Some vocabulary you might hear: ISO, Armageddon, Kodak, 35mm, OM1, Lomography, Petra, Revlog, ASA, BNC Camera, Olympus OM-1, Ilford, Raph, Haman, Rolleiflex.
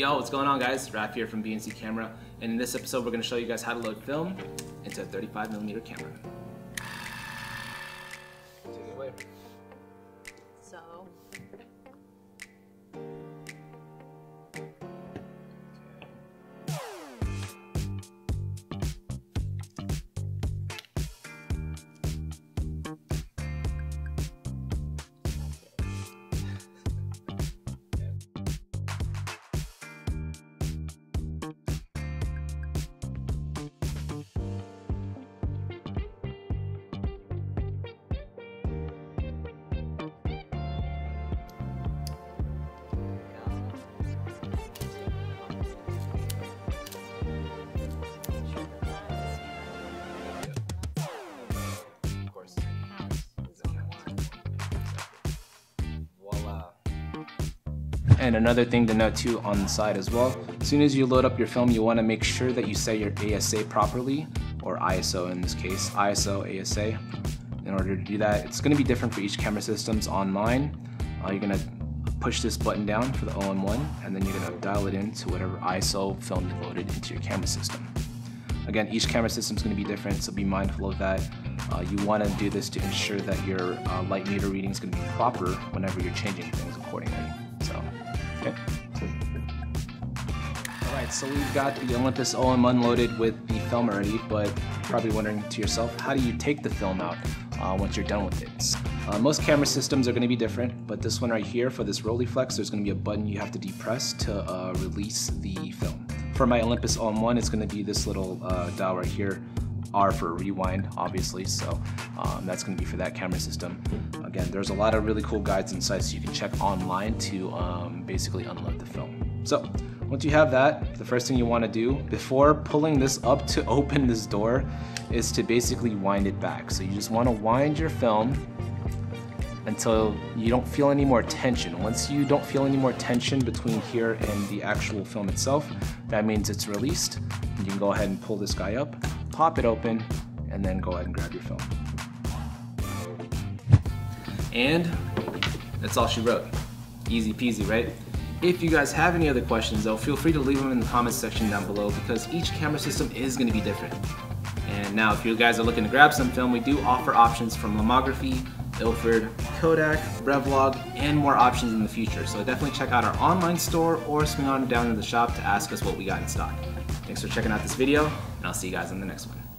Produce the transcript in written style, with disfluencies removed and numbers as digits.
Yo, what's going on guys? Raph here from BNC Camera, and in this episode we're going to show you guys how to load film into a 35mm camera. Take it away. So... And another thing to note too on the side as well, as soon as you load up your film, you want to make sure that you set your ASA properly, or ISO in this case, ISO, ASA. In order to do that, it's going to be different for each camera systems. On mine, you're going to push this button down for the OM1, and then you're going to dial it in to whatever ISO film you loaded into your camera system. Again, each camera system is going to be different, so be mindful of that. You want to do this to ensure that your light meter reading is going to be proper whenever you're changing things accordingly. Okay. Alright, so we've got the Olympus OM-1 loaded with the film already, but you're probably wondering to yourself, how do you take the film out once you're done with it? Most camera systems are going to be different, but this one right here for this Rolleiflex, there's going to be a button you have to depress to release the film. For my Olympus OM-1, it's going to be this little dial right here, R for rewind, obviously, so that's going to be for that camera system. Again, there's a lot of really cool guides and sites you can check online to basically unload the film. So once you have that, the first thing you want to do before pulling this up to open this door is to basically wind it back. So you just want to wind your film until you don't feel any more tension. Once you don't feel any more tension between here and the actual film itself, that means it's released. You can go ahead and pull this guy up, pop it open, and then go ahead and grab your film. And that's all she wrote. Easy peasy, right? If you guys have any other questions though, feel free to leave them in the comments section down below, because each camera system is going to be different. And now if you guys are looking to grab some film, we do offer options from Lomography, Ilford, Kodak, Revlog, and more options in the future. So definitely check out our online store or swing on down to the shop to ask us what we got in stock. Thanks for checking out this video, and I'll see you guys in the next one.